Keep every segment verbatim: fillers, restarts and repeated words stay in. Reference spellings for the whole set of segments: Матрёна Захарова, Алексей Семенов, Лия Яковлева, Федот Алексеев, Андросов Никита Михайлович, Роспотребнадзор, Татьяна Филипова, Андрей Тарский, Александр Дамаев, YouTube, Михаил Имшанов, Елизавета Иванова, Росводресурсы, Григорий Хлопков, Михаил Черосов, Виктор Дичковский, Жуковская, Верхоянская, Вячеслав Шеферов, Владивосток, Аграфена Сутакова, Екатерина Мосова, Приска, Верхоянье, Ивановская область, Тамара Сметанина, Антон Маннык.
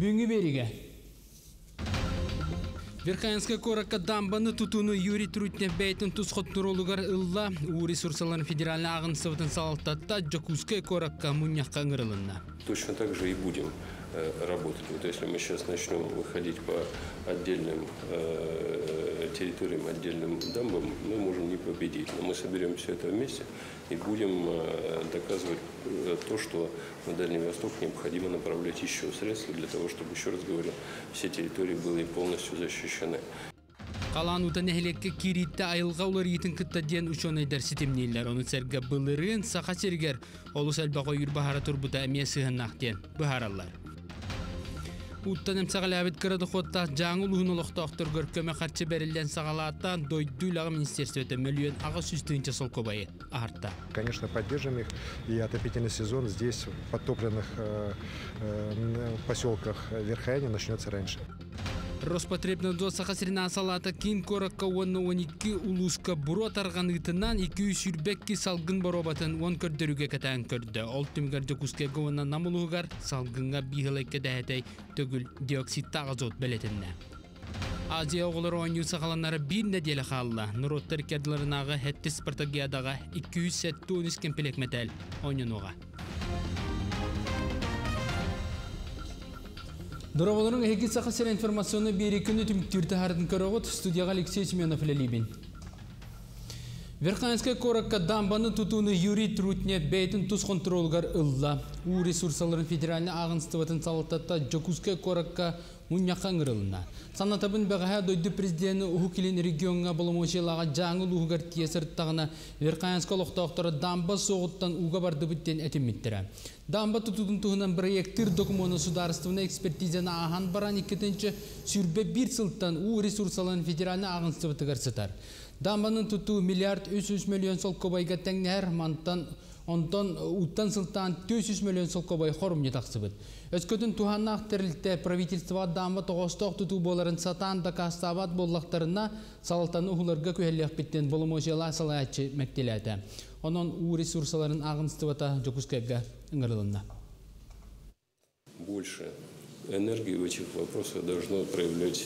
Büyüngü berige. Верхоянская коракка дамбаны тутуну юри трутнев бейтін тұсқот нұролығар ұлла, ұғы ресурсаларын федеральный ағынсывдың салаттатта Жуковская коракка мұньяққа ыңырылынна. Точно так же и будем работать. Вот если мы сейчас начнем выходить по отдельным территориям, отдельным дамбам, мы можем не победить. Но мы соберем все это вместе и будем доказывать то, что на Дальний Восток необходимо направлять еще средства для того, чтобы, еще раз говорю, все территории были полностью защищены. Қаланута нәхелекке керетті айылға олар етін күттаден үшен айдар сетемнейлер. Оны сәргі бұлырын сақа сергер. Олы сәлбаға үйір бағара тұрбыда әме сығын ақтен бұхаралар. Уттан әмсағал әбет қырады қотта жаңыл ұғын олықты ақтыр көркөме қатшы бәрілден сағалааттан дойдуй лағы министерсті өті мөліен аға сүстіңче сол көбайы ағыртта. Конечно, поддержим их. И отопительный сезон здесь, в подтопленных поселках Верхоянья, начнется раньше. Роспотребнадзор сақасырынан салаты кен корыққа он он екі улысқа бұро тарғанытынан екі жүз үрбекке салғын баробатын он көрдіруге кәтән көрді. Ол түмгерді күске ғуына намылығығар салғынға бейхілікке дәйдей түгіл диоксидті ағазот бәлетінне. Азия оғылары он юса қаланары бір нәделі қалылы. Нұроттар кәрділарынағы әтті спартагиядаға екі жүз сәтті он үш кемпелек мәтәл он-оға. Дұрабаларың әйгі сақасыр информационы бері күні түміктірді ардың көріғыт студияға Алексей Семенов ләлейбін. Верхоянская коракка дамбаны тұтуыны юри трутне бәйтін тұз контролгар ұлла. У ресурсаларын федеральны ағынстыватын салаттатта Жуковская коракка мұньяққа ңырылына. Санатабын бәғаға дойды президенті ұхық елін регионға болымошелаға жаңыл ұғығар тиесірттағына Верхоянская лоқтауқтары дамба соғыттан ұға барды біттен әтімметтірі. Дамба тұтудың тұғынан проектір документінің сударыстығына экспертизені аған баран екетінші сүрбе бір сылттан у ресурсаларын федеральны ағынстыватығар сытар. Дамбанын тұту миллиард үш жүз миллион сол көбайға тәңнер, онтан ұттан сылтан төрт жүз миллион сол көбай қорымне тақсыбыд. Өскөтін туханнақ тірілтті правительства дамба тоғыстық тұту боларын сатан да қастабат боллақтарына салатаны ұғыларға көхелі әқпеттен болымы жела салаятшы мәктеләді. Онын ұғы ресурсаларын ағынстывата Жуковскайға ұңырылынна. Больше энергии в этих вопросах должно проявлять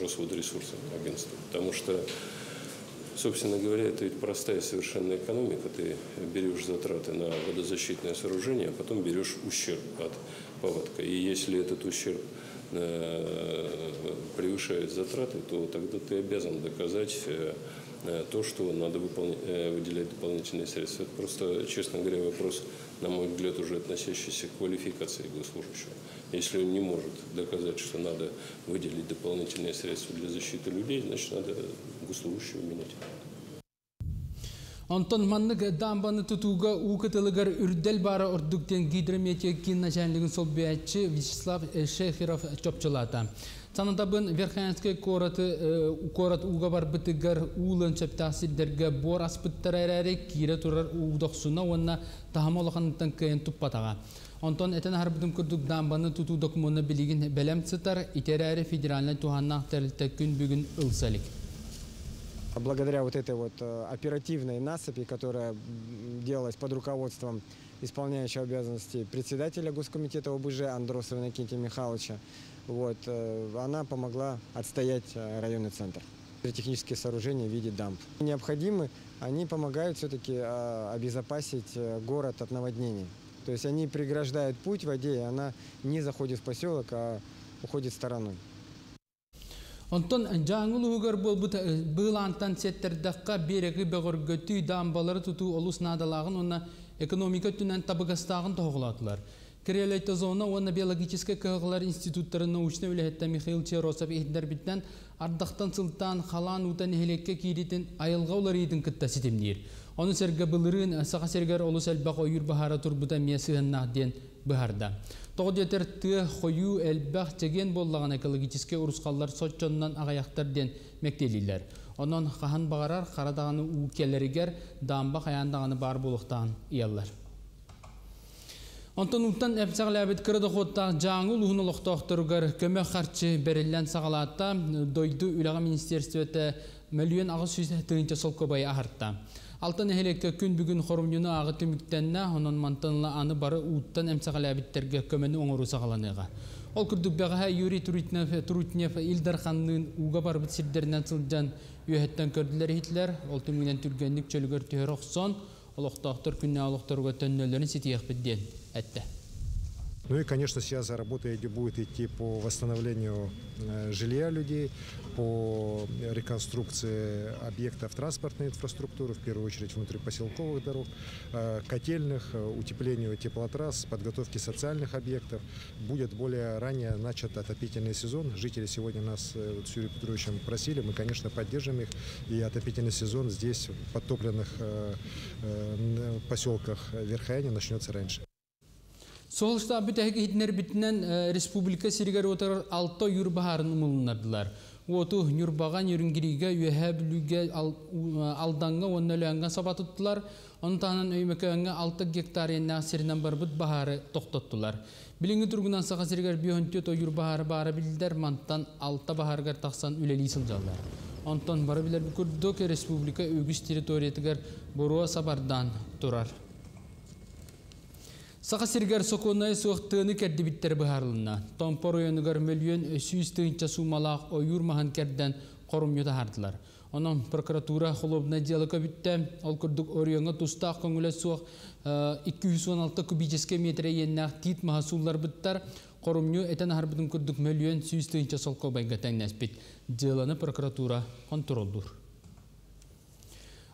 Росводресурсы агентства, потому что собственно говоря, это ведь простая совершенно экономика. Ты берешь затраты на водозащитное сооружение, а потом берешь ущерб от паводка. И если этот ущерб превышает затраты, то тогда ты обязан доказать то, что надо выделять дополнительные средства. Это просто, честно говоря, вопрос, на мой взгляд, уже относящийся к квалификации госслужащего. Если он не может доказать, что надо выделить дополнительные средства для защиты людей, значит, надо госслужащего менять. Антон Маннык дамбаны тұтуға ұқытылығар үрдел бары ұрдықтен гидрометеокин нәжәнлігін сол бәйтші Вячеслав Шеферов чөпчілата. Санатабын Верхоянская корат ұға бар бітігар ұлын шөптәсілдерге бор аспыттар әрәрі кейрі тұрар ұғдақсына онына тағама олақаныттан көйін тұппатаға. Антон әтін әрбітім күрдік дамбаны тұту документіні білігін бәлем цитар итер әрі федеральны туғаннақ тәрілті күн бүгін ұлсәлік. Благодаря вот этой вот оперативной насыпи, которая делалась под руководством исполняющего обязанности председателя Госкомитета ОБЖ Андросова Никита Михайловича, вот, она помогла отстоять районный центр. Технические сооружения в виде дамб необходимы, они помогают все-таки обезопасить город от наводнений. То есть они преграждают путь воде, и она не заходит в поселок, а уходит стороной. Онтон жаңыл ұғығыр бұл антан сеттердаққа берегі бәғір көтті дамбалары тұту олыс надалағын онына экономика түнен табығастағын тоғылатылар. Кирелетті зона онына биологическі көғылар институттарын научны өліхетті Михаил Черосов ехдер біттен ардақтан сылтан қалан ұтан елекке кейдетін айылға олар етін күтті сетемдер. Оны сәргі бұлырын сақа сәргер олыс әлбақ ойыр бағара тұрбыда месіғыннағден бұхарда. Тоғдетер түі қойу әлбәқ теген боллаған экологическе ұрысқалар сотчоннан ағаяқтарден мәктелілер. Онын қаған бағарар қарадағаны ұкелерігер дамба қаяндағаны бар болықтан иялар. Антон ұлттан әпсәғілі әбет кірді қоттақ жаңыл ұғын ұлықты ақтырғыр көмі қарчы берілден сағалатта дойды үліға министерстветі мәліен ағы сөзі түгінші сол көбайы ағыртта. Алтан әхелекке күн бүгін қорымнені ағы түміктенне, онын мантынлы аны бары ұттан әмсәғілі әбеттерге көмені оңыру сағаланыға. Ол күрдік бәғаға юри түрітнеф елдерханның ұға бар бітсірдерінен сылдан үйәттен көрділер хетлер. Ол түмінен түргенлік чөлігір түйер оқсан. Ол ұқтақтыр күнне алықтарға төннөлерін сеті еқпідден әтті. Ну и, конечно, сейчас работа будет идти по восстановлению жилья людей, по реконструкции объектов транспортной инфраструктуры, в первую очередь внутрипоселковых дорог, котельных, утеплению теплотрасс, подготовке социальных объектов. Будет более ранее начат отопительный сезон. Жители сегодня нас с Юрием Петровичем просили, мы, конечно, поддержим их. И отопительный сезон здесь, в подтопленных поселках Верхояния, начнется раньше. Soğuşta bütəki hidnər bitinən Respublika sirgər otarar altta yurbaharını mulunardılar. Otu yurbağan yörüngirigə üyəhəbülügə aldanğa onnaləngə sabat tutdular. Ontanın öyməkəngə altı hektariyen nəsirindən barbıt baharı toxtatdılar. Bilingi turgunan sağa sirgər biyöntöt o yurbaharı barı bildər mantdan altta bahargar taxsan üləli sılcalar. Ontan barı bilər bükürdük Respublika ögüs teritoriyetigar borua sabardan durar. Сақа сергер соқонай соқтыны кәрді біттер бұхарлына. Томпор ойынығар мөлген сүйістігінші сумалақ ойырмаған кәрден қорым еді хардылар. Оның прокуратура қолыбына диалыға бітті. Ол күрдік ойынға тұстақ көңілі соқ екі жүз он алты кубическе метре еннақ тит мағасулар біттер. Қорымны әтен харбыдың күрдік мөлген сүйістігінші солқа байға тәңнәс біт. Диаланы прокуратура контролдур.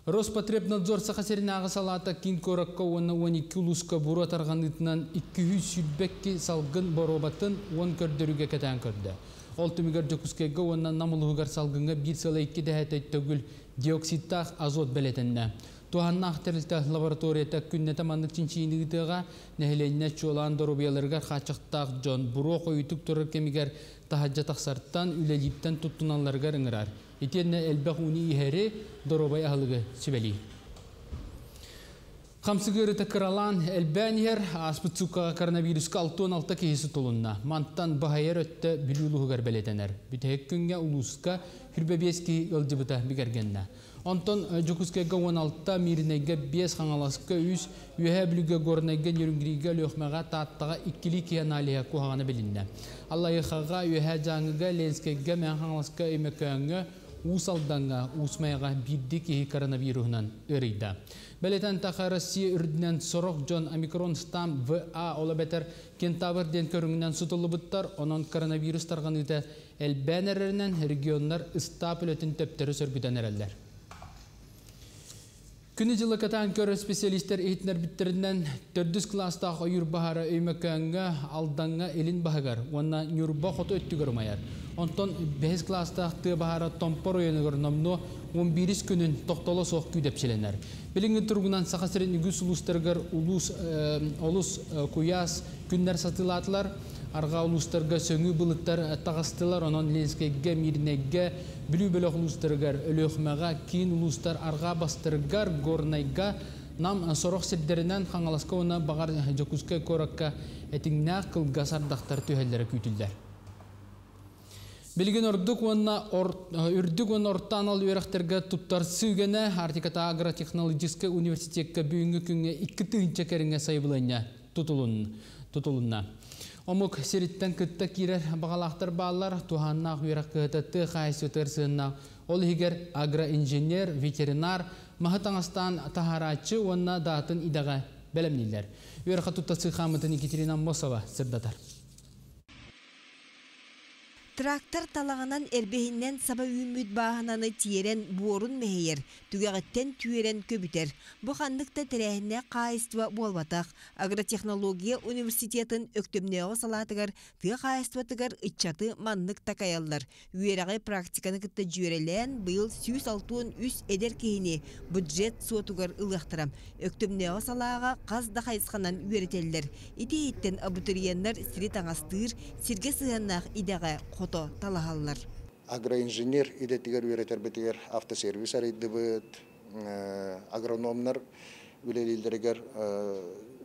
Роспотребнадзор сақасеріне ағы салата кейін көрікке оны он екі ұлысқа бұру атарғанытынан екі жүз сүлбәкке салғын баробатын он көрдіруге кәтән көрді. Ол түмігер Жуковскайға оннан намылығығар салғынға бір сала екі дәйті төгіл диоксидтақ азот бәлетінді. Туғанна ақтерлікті лабораторията күннеті маңдық чинчейінді ғытыға нәхіленіне чолан дорубияларға қачықтақ жон бұру қойытық тұрыр кемігер тахаджа тақсарттан үлеліптен тұттыналарға рыңырар. Итенне әлбәқ үні ихәрі дорубай ағылығы сөбәлі. Қамсығыры тәкіралан әлбән ер аспытсыққа коронавирусқа алты он алты кейесі толынна. Манттан бағайыр өтті білулуғығар бәлетенер. Бүтәк күнге ұлысқа хүрбәбеске өлді бұта бігергенна. Онтон Жуковскайға он алты мерінеге бес қаңаласыққа үз үйе бүлігі ғорнайға нерінгірігі лөқмәға таттаға иккілі кианалия құхағаны білінді. Аллайықаға үйе жаңыға ленскайға мән қаңаласыққа өмекөңі ұсалданға ұсмайға бірді кейі коронавирусынан өрейді. Бәлетен тақы Россия үрдінен сұрық Джон Омикрон стам ВА олы бәтір кентавыр ден көріңінен сұтылы бұттар, онын коронавирус тарған үйді әлбән әрінен регионлар ұстапыл өтін төптері сөргіден әрелдер. Күні жылы кәтән көрі специалистер ехетінер біттерінен төрдіз кластақ ойыр бағары өймекәңі алданға елін бағығар, онына нүрба құты өтті көрмайар. Онтан бәз кластақты бағары томпор ойыны көрінімді он біріс күнін тоқталы соқ күйдепшеленер. Біліңгі тұрғынан сақасырын үгіз ұлыстырғыр ұлыс көяс күннер сатылатылар. Арға ұлыстарға сөңі бұлыттар тағастылар, онын ленскеге, мирнеге, білі-білі ұлыстарғар, өліғмаға, кейін ұлыстар арға бастырғар, ғорнайға, нам сорық сәддерінен қаңаласқа оны бағар Жуковскай қоракқа әтіңне қылға сардақтар түйелдері күйтілдер. Білген үрдік оны ортан ал өріқтерге тұптар сүйгені Артиката агротехнологическа университетке бүйінгі күнге екі тысяча кәріңе сайбылайына тұтылынна. Омық сереттен күтті керер бағалақтар бағалар, туғаннақ үйірақ күтті қайсы өтерсіңнақ. Ол егер агроинженер, ветеринар, мағытанастан тахарачы онына датын идаға бәлімнелер. Үйірақа тұттасы қамытын Екатерина Мосова сырдатар. Трактор талағынан әрбейіннен саба үйіміт бағананы тиерен буорын мәйер, түгіғаттен түйерен көбітер. Бұқандықта тәрәхіне қайыстыва болбатақ. Агротехнология университетін өктімне оғысалатығыр, тұғы қайыстыватығыр ұтчаты маңнық такаялар. Үйерағы практиканы күтті жүйерелен бұйыл үс әдер кейіне бюджет сотығыр ұлықтырам. Өктімне оғысалаға қаз да қайысқанан үйеретелдер. Итейттен абутуриенлер сірет аңастыр, серге сығаннақ идаға қот агроинженер идетигер үйретер бітігер автосервис әрейді бұд, агрономнар үлелілдерігер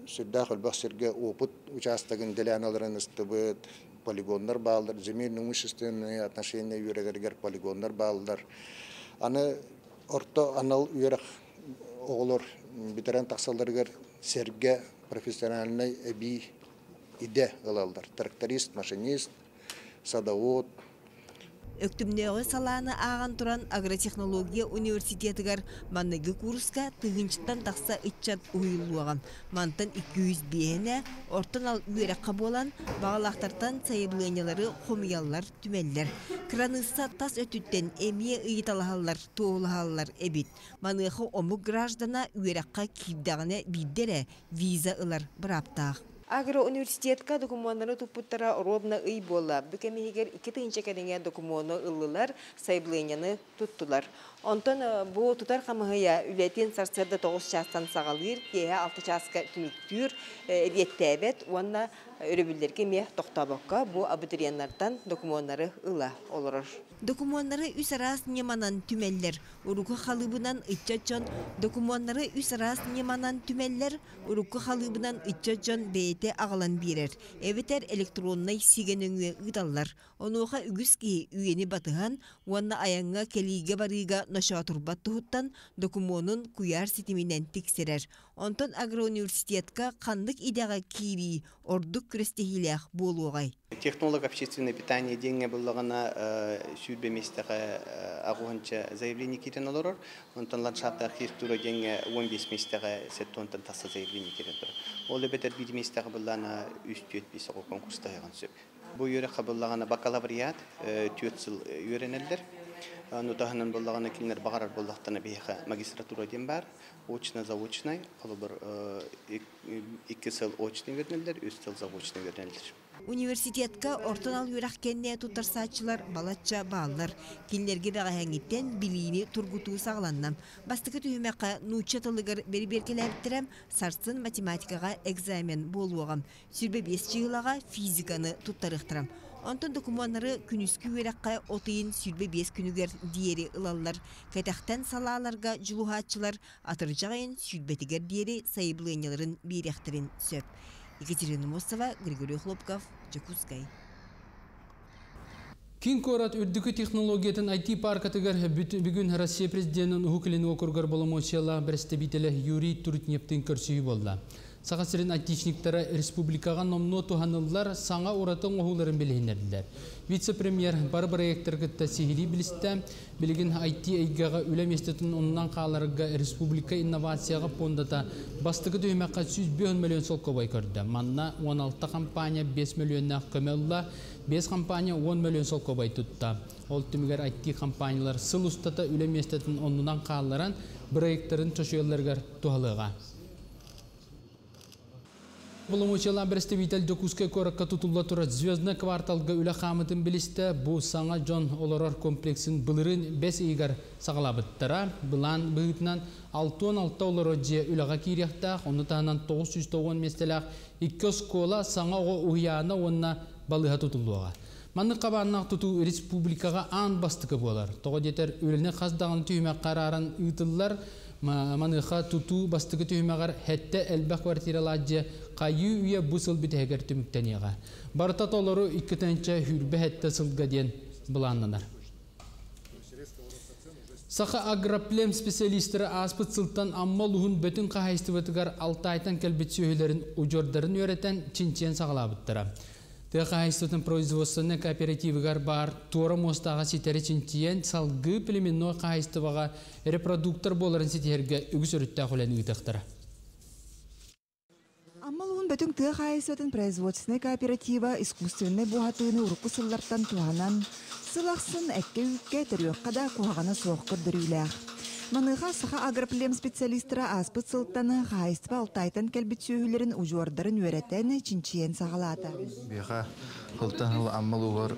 сүрдақ үлбақ сірге опыт участығын дәләналарын ұсты бұд, полигонлар бағылдар, земельнің үшістіңіне атнашеніне үйретергер полигонлар бағылдар. Аны орта анал үйрек оғылыр бітерен тақсалдыргер сірге профессионаліне әбей иде калалар. Тракторист, машинист, садовод. Өктүмнөгү саланы аган туран агротехнология университетигер манныгы курска тыгынчтан такса иччат уйылуаган. Мантан эки жүз бээне ортон ал үйрөккө болан багалактардан сайыблыгынялары хомуяллар түмеллер. Кранысса тас өтүттен эмие ыйталалар, тоолалар эбит. Маныгы ому граждана үйрөккө кийдагыне биддере виза ылар браптак. Агроуниверситетка документтары тупуттара робна ый болла. Бүкемегер ике тыынча кәдеңе документны ыллылар сайблыгыны туттулар. Онтон бу тутар хамыгыя үлетин сарсырда тогуз частан сагалыр, кеһе алты частка түмүктүр, эриеттебет, уанна өрөбүлдерге мех токтабакка бу абитуриенттардан документтары ылла олорор. Документтары үс арас неманан түмеллер, урукка халыбынан иччачон. Документтары үс арас неманан түмеллер, урукка халыбынан иччачон бейт ağlan birer. Eveter elektronay sigenüngü ıdallar. Onuğa ügüski üyeni batıhan, uanna ayanga keliga bariga naşatur battıhuttan dokumonun kuyar sitiminen tikserer. Onton agrouniversitetka kandık idaga kibi orduk krestehilak boluğay. Технолог общественного питания деньги было на судьбе местных агонча заявлений кирен алорор, он там ландшафта архитектура деньги он без местных сеттон там таса заявлений кирен алорор. Оле бетер бит местных было на üstüt bir soru konkursta yansıb. Bu yöre kabullar na bakalavriyat üstüt yöreneldir. Nutahının bollar na kimler bağırır bollar tane bihe magistratura dember, oçna zavuçnay, alabır ikisel oçni yöreneldir, üstüt zavuçni yöreneldir. Университетка ортонал юрах кенне тутарсачылар балача баалар. Кинлерге багаһаңиттен билини тургутуу сагланнам. Бастыкы түймөккө нучатылыгыр берберкелептирем, сарсын математикага экзамен болугам. Сүрбе бес жылага физиканы туттарыктырам. Онтон документтары күнүскү юракка отыйын сүрбе бес күнүгөр диери ылалар. Кайтактан салааларга жулугатчылар атыржагын сүрбетигер диери сайыблыгынларын бирехтерин сөп. Екатерина Мосова, Григорий Хлопков, Жуковская. Кинкорат үрдүкү технологиятын ай ти парка тыгар бүгүн Россия президентинин укулин окургар боломочела представителе Юрий Туртнептин көрсөйү болду. Сагасырын айтичниктара республикага номно туханыллар саңа уратын охуларын билгендер. Вице-премьер Барбара Ектеркетте сихили билисте билген ай ти айгага үлеместетин ондан каларга республика инновацияга пондата бастыгы дүймөккө жүз миллион сом кобой көрдү. Манна он алты компания беш миллионга көмөлла, беш компания он миллион сом кобой тутту. Ол түмгөр ай ти компаниялар сыл устата үлеместетин ондан каларын проекттерин чөшөлөргө тухалыга. Боломочелан представитель Жуковской коракка тутулла турат звездный кварталга үле хамытын билисте бу саңа жон олорор комплексин былырын бес игар сагалабыттара былан быгытнан алты он алты олоро же үлега кирехта оны таанан тогуз жүз тогуз местелак эки школа саңа уяна онна балыга тутулуга. Манны кабаннак туту республикага ан бастыкы болар. Тога детер үлени каздагын түймө карарын ыйтыллар. Манныха туту бастыгы түймәгәр хәтта әлбә квартираларҗа кайы үе бусыл битәгәр түмтәнегә. Барта толары ике тәнчә хүрбе хәтта сылга дигән буланнар. Саха агроплем специалистлары аспыт сылтан аммалуһын бөтен каһайстыбытыгар алтайтан кәлбит сөйләрен уҗордарын өйрәтән чинчен саглабыттыра. Тәхайстытын производственный кооперативыгар бар, туара мостаға сетеречінтиен салгы племенной қайыстываға репродуктор боларын сетерге үгіз өрітті құлән үйтіқтір. Амалуын бөтін тәхайстытын производственный кооператива искусственный бұғатыны ұрқы сылларттан туғанан, сылақсын әкке үкке тәріөккада қоғаны соққыр дүріләқ. Маныға саха агроплем специалистыра аспыт сылттаны қайыстыпа алтайтан кәлбіт сөйлерін ұжуардарын өрәтәні чинчиен сағалады. Беға қылтағыл аммал ұғыр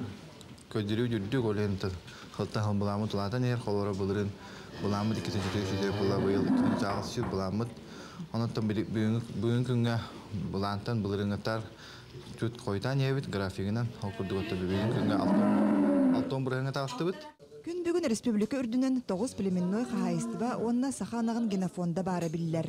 көдері үдірді көленді қылтағыл бұламы тұлатын ер қолыра бұлырын бұламы декетін жетек жетек бұла бұйыл күн тағыз сүйіп бұламы онаттан бүгін күнге бұлантан бұлырыңғатар түт қойтан ебіт графигінен оқырды көтті бүгін күнге алтон бұрыңғат алты бүт. Күн бүгін Бүгін республика үрдінен тоғыз племенной қағайыстыба онына сақанағын генофонда бары білілер.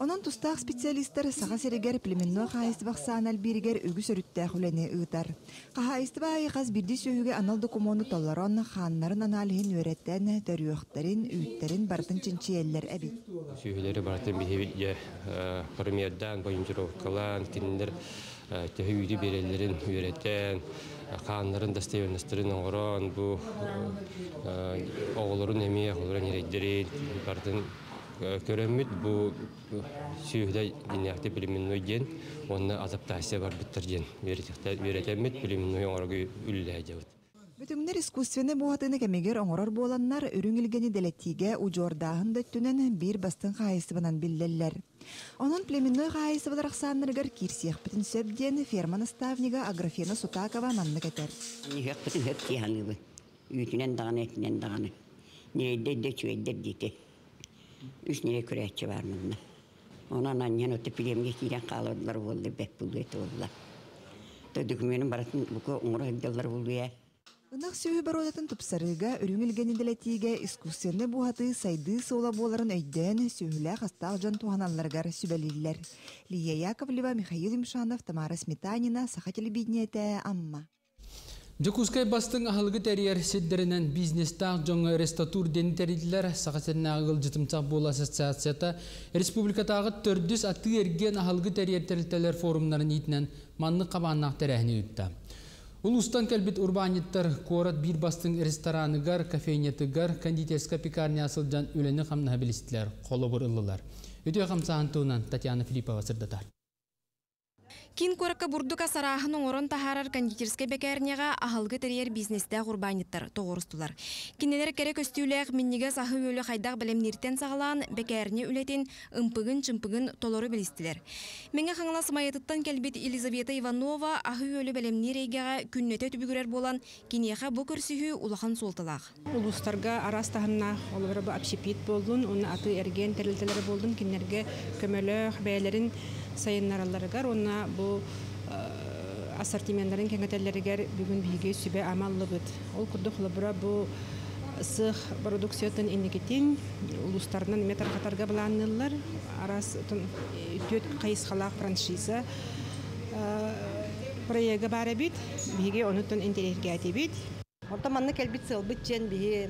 Онын тұстақ специалистер саға серегер племенной қағайыстыбақ саанал берігер үгі сөрітті құләне ұғытар. Қағайыстыба айықаз бірді сөйіге аналды комоны толар онына қанларын аналығын өреттен төріуіқтерін, үйіттерін бартын ченчі әлілер әбі. Сөйілері бартын бейбетге құрмерден, бойынжыровқалан, кеніндер тәуіді берелерін үйреттен, қағандарын дәстеуіністірін оңыран, бұл оғылырын әме, оғылырын еректерін, бардың көріміт бұл сүйіғді денеақты білімін өйден, онына азаптасия бар біттірден, үйреттемет білімін өйоңырғы үлі әдеуді. Бүтүңнер искусственный буатыны кемегер оңорор боланнар үрүңілгені делеттиге ұжордағын дөттінен бір бастың қайысыбынан білділер. Онын племенной қайысыбыдырақ санырғыр кирсиқ бүтін сөбден ферма наставнига Аграфена Сутакова манны кәтер. Нехек бүтін хөп тияны бұл. Үйтінен дағаны, әтінен дағаны. Нерейді дөчі өйдер дейті. Үш нерей күрәтші бар мұнна. Онан аннен өтті пілемге кейден қалыдылар болды, бәк бұлды өті олылар. Төдікменің баратын бұқы оңыры өйделар болды е. Ынақ сөйі бар одатын тұпсарыға үріңілгені ділетіге искусенні бұғаты сайды сола боларын өйден сөйілі қастақ жан туғаналарғар сөбәлілілер. Лия Яковлева, Михаил Имшанов, Тамара Сметанина, Сақател Биднеті, Амма. Жуковская бастың ахылғы тәрер седдерінен бизнес-тақ жоңы рестатур дені тәрелілер Сақателіне ағыл жытымсақ бол ассоциацията республикатағы төрдіс аты ерген ахылғы тәрер тәрелтелер форумларын етінен манны қабаннақ тәрәхіне өтті. Улустан кәлбет урбаниттар корат бир бастың ресторанығар, кофейнетігар, кондитерска пекарне асылдан өлені қамнаға білістілер, қолы бұр ұлылар. Өте қамсаған туынан Татьяна Филипова сырдатар. Кин көрікі бұрдуға сарағының орын тахарар кондитерска пекарнеға ахалғы тәрер бизнесті урбаниттар тоғырыстылар. Кинелер керек өстеуліғ меннеге сағы өлі қайдақ білемнерттен сағылан, бекәріне өлетін ұмпығын-чымпығын толоры білістілер. Менге қаңла сымайытыттан кәлбет Елизавета Иванова ағы өлі бәлемне рейгеға күннеті түбігірер болан кенеға бұ көрсігі ұлақан солтылақ. Улустарға арастағына олыбыры бұ апшепет болдың, оны аты әрген тәрілтілері болдың, кенерге көмелі бәйлерін сайынараларығар, оны бұ ассортимендарын кәңгетелерігер бүгін бейге сөбе амаллы бұд. Ол күрдік олыбыра бұ сық продукциятын әнекетін ұлыстарынан метр қатарға бұланылылар, арас төт қайыз қалақ франшиза проегі бары бет, бігі онытын әнтерерге әте бет. Орта манны кәлбет сыл бет жән бігі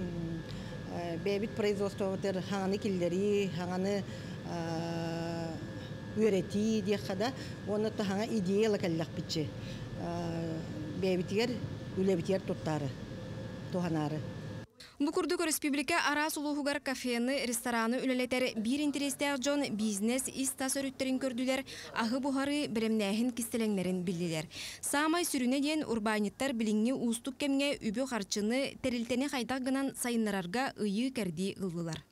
бәбет производствоватыр хаңаны келдері, хаңаны өреті дек қада, оныты хаңа идеялы кәлілік бетші. Бәбетігер, үләбетігер тұттары, тұханары. Бу күрдік республика арас улуғығар кафені, рестораны үлелетер бір интересті жон бизнес истас өріттерін көрділер, ағы бұғары білімнәйін кістеленмерін білділер. Самай сүріне ден урбаниттар біліңе ұстық кәмге үбі қарчыны тәрілтені қайдағынан сайынларарға үйі кәрді ғылғылар.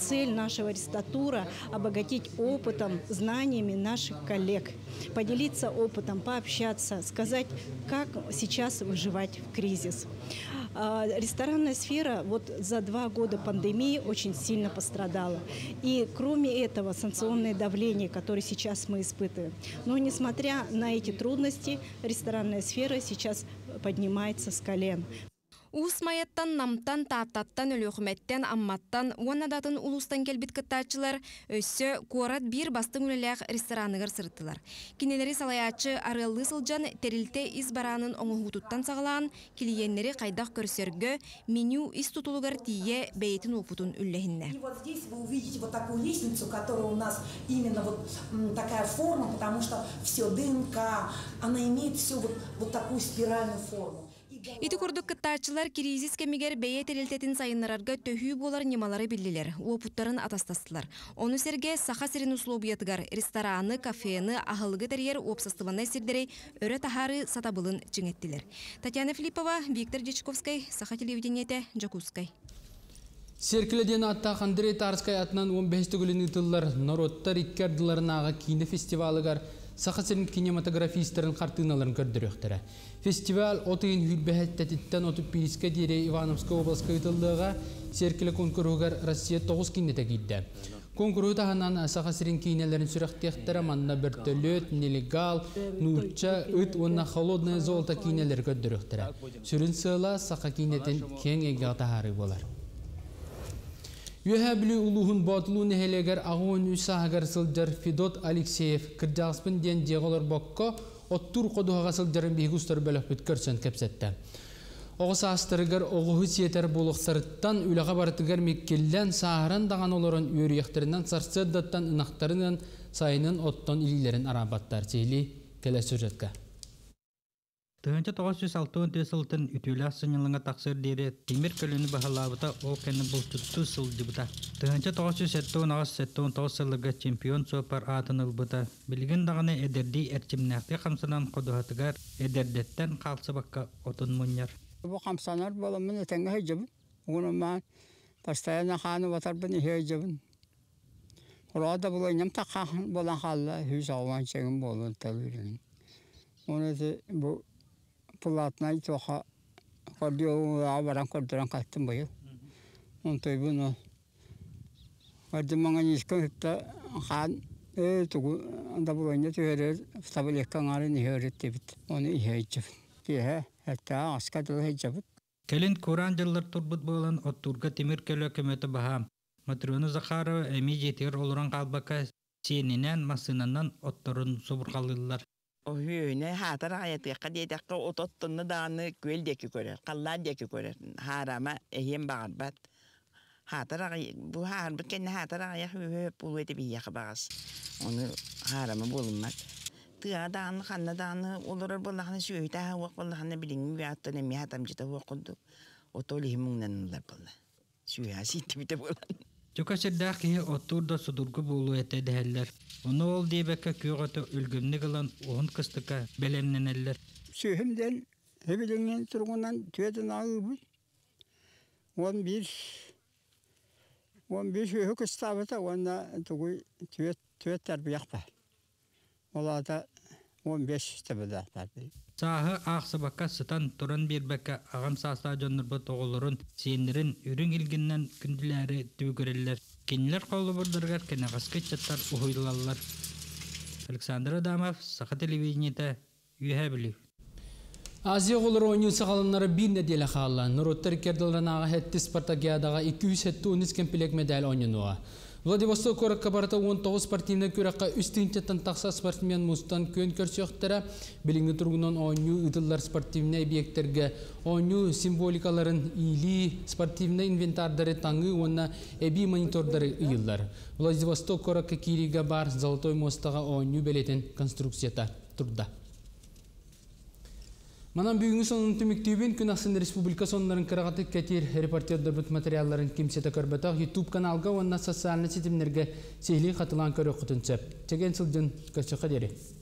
Цель нашего рестатура – обогатить опытом, знаниями наших коллег, поделиться опытом, пообщаться, сказать, как сейчас выживать в кризис. Ресторанная сфера вот за два года пандемии очень сильно пострадала. И кроме этого санкционное давление, которое сейчас мы испытываем. Но несмотря на эти трудности, ресторанная сфера сейчас поднимается с колен. Уусмайаттан, намтан, тааттаттан, өлеуқыметтен, амматтан, уанадатын улустан келбет кыттаачылар өссө корат бир бастың үлелеғ рестораныгар сырттылар. Кинелери салаячы арыллы сылжан терилте из баранын оңығутуттан сағылан, келиеннери қайдақ көрсергі меню из тутулугар тие бәйтін опутын үлләхінне. И вот здесь вы увидите вот такую лестницу, которая у нас именно вот такая форма, потому что все ДНК, она имеет все вот, вот такую спиральную форму. Иті көрдік кыттаачылар кризис кәмегер бәйе тәрелтетін сайынларарға төхүй болар немалары білділер, опыттарын атастастылар. Оны сәрге сақа сәрін условиятығар, рестораны, кафені, ағылғы тәрер опсастываны сәрдері өрі тахары сатабылын чыңеттілер. Татьяна Филипова, Виктор Дичковский, Сақа телевидениеті, Жуковская. Серкіледен аттақ Андрей Тарский атынан он бес түгілін ұтылар, народтар иткерділарынаға кейінді фестивалығар, Сақасырын кинематографистерін қартыналарын көрдіріқтірі. Фестиваль отығын үлбәхәттәттен отып Приска дере Ивановская область қайтылдыға серкілі конкурғығар Россия тоғыз кеннеті кейді. Конкурғы тағынан Сақасырын кейнелерін сүріқтіқтірі манна бір төлет, нелегал, нұртша, үт, онна холодная золта кейнелер көрдіріқтірі. Сүрін сыла Сақа кейнетін кен Юхабли улухун батлуны хелегер агоню сахгарсылдар Федот Алексеев кырдаспын ден деголар бакка оттур кодуагасылдарын бигустар бөлөкпүт көрсөн кепсетте. Огасастыргар огуы сетер болуктардан үлага бартыгар меккелден сааран даган олорун үйрөктөрүнөн сарсыдаттан ынактарынан сайынын оттон илилерин арабаттар сейли келесүрөткө. Төнче тысяч тоғыз жүз алпыс төртінші жылдын үтүлө сынылыңга таксыр деди. Темир көлүнү баалабыта окенни булчутту сылдыбыта. Төнче тоғыз жүз сексен тоғыз жылга чемпион сопар атынылбыта. Билген дагына эдерди эрчимнакты камсынан кодуатыгар эдердеттен калсыбакка отун муннар. Бу камсанар боломун этеңге хежебин. Уну мен постоянно ханы батарбын хежебин. Урада булайнам такка болан халла хүз алган чегин болун талырын. Уну же бу Пулатнай тоха кардио аваран кардиран каттым бою. Он той буну кардиманга нискетта хан э тугу анда булайна төре стабилеккан арын хөрөт дебит. Оны ихечип. Кеһе хатта аскадыл хечип. Келин Куран жыллар турбут болан оттурга темир көлө көмөтө баһам. Матрёна Захарова эми жетер олуран калбака сенинен масынанан отторун субуркалылар. Öyüne hatar hayatı kadedeki otottunu dağını göldeki görer, kallardeki görer. Harama ehem bağırbat. Hatar bu harbı kendi hatar ayak hühüp buluydu bir yakı bağız. Onu harama bulunmak. Tığa dağını, kanlı dağını olur, bollağını söğüte havuk, bollağını bilin, veyahut emi hatamcı da hukuldu. Otolihim ondan onlar bolla. Söğüha sitti bir de bolan. Çökaşırdaki oturda sudurgu bulu ete deheller. Onu ol deybeke köğüte ülgümlü kılan oğun kıstıka belenleneller. Söğümden, hepidinin turgundan tüyeden ağıbı. on bir söğü kıstabı da onda tüyet tarbi yakpa. Ola da on beş tabi da yakpa. Sahı ağsabaka sıtan turan bir baka ağam sağsa canırbı toğulurun, seyinlerin ürün ilginden gündüleri tügürerler. Kendiler kolu vurdurgar, kenakasket çatlar uhuydularlar. Александр Дамаев, Sakha televizyonete üyebiliyor. Aziya oğulları on yıl sağlanları bir nedeli xağlan. Nurottar kerdalarına ağa hetti Spartakiadağa iki yüz on üç kempilek medal oynuğa. Владивосток Ораккабарта он тоғыз спортивный күрәккә үстінчеттен тақса спортмен мұстан көн көрсөқтері біліңгі тұрғынан оңы ұдылар спортивный объекттерге оңы символикаларын или спортивный инвентардары таңы онына әбі монитордары ұйылдар. Владивосток Оракка Кирига бар Золотой мостаға оңы бөлетін конструкцията тұрда. Манан бүгінгі соның түміктеуін күн ақсын республика сонларын қырағаты кәтер репортердар бұт материалларын кемсеті көрбетақ YouTube каналға онына социальны сетімдерге сейлей қатылан көрі құтынсып. Теген сылдың көрсі қадері.